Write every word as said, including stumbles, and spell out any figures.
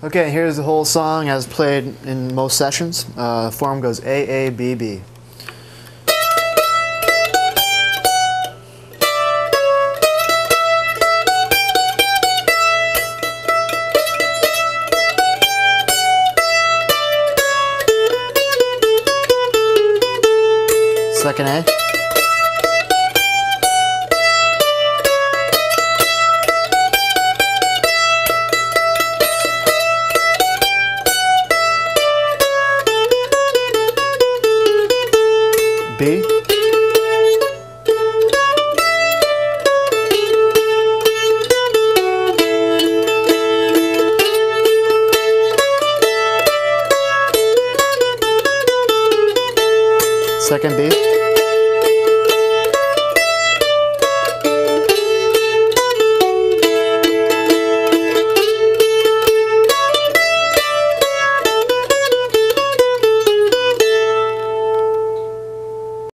Okay, here's the whole song as played in most sessions. Uh, form goes A, A, B, B. Second A. B. Second B.